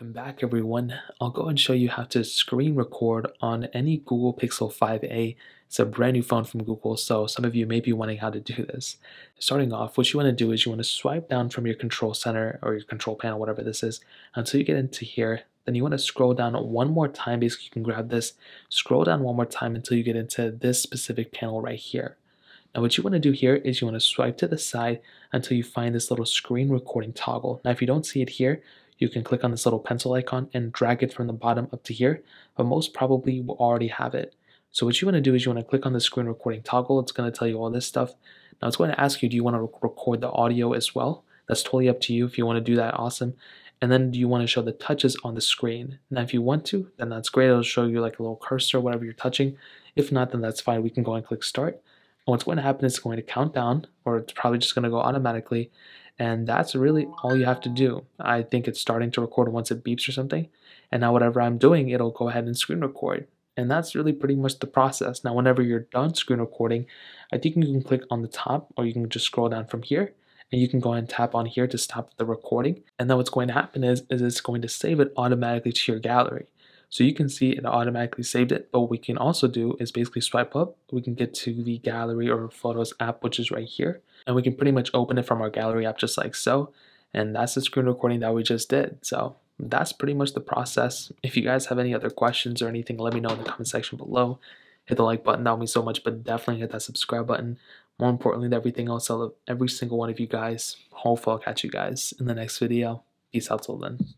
Welcome back everyone. I'll go and show you how to screen record on any Google Pixel 5a. It's a brand new phone from Google, so some of you may be wondering how to do this. Starting off, what you want to do is you want to swipe down from your control center or your control panel, whatever this is, until you get into here. Then you want to scroll down one more time. Basically, you can grab this, scroll down one more time until you get into this specific panel right here. Now what you want to do here is you want to swipe to the side until you find this little screen recording toggle. Now if you don't see it here, you can click on this little pencil icon and drag it from the bottom up to here, but most probably you will already have it. So what you want to do is you want to click on the screen recording toggle. It's going to tell you all this stuff. Now it's going to ask you, do you want to record the audio as well? That's totally up to you. If you want to do that, awesome. And then do you want to show the touches on the screen? Now if you want to, then that's great. It'll show you like a little cursor, whatever you're touching. If not, then that's fine. We can go and click start. And what's going to happen is it's going to count down, or it's probably just going to go automatically, and that's really all you have to do. I think it's starting to record once it beeps or something, and now whatever I'm doing, it'll go ahead and screen record, and that's really pretty much the process. Now whenever you're done screen recording, I think you can click on the top, or you can just scroll down from here, and you can go ahead and tap on here to stop the recording. And then what's going to happen is it's going to save it automatically to your gallery. So you can see it automatically saved it, but what we can also do is basically swipe up, we can get to the gallery or photos app, which is right here, and we can pretty much open it from our gallery app just like so, and that's the screen recording that we just did. So that's pretty much the process. If you guys have any other questions or anything, let me know in the comment section below. Hit the like button, that would mean so much, but definitely hit that subscribe button. More importantly than everything else, I love every single one of you guys. Hopefully I'll catch you guys in the next video. Peace out till then.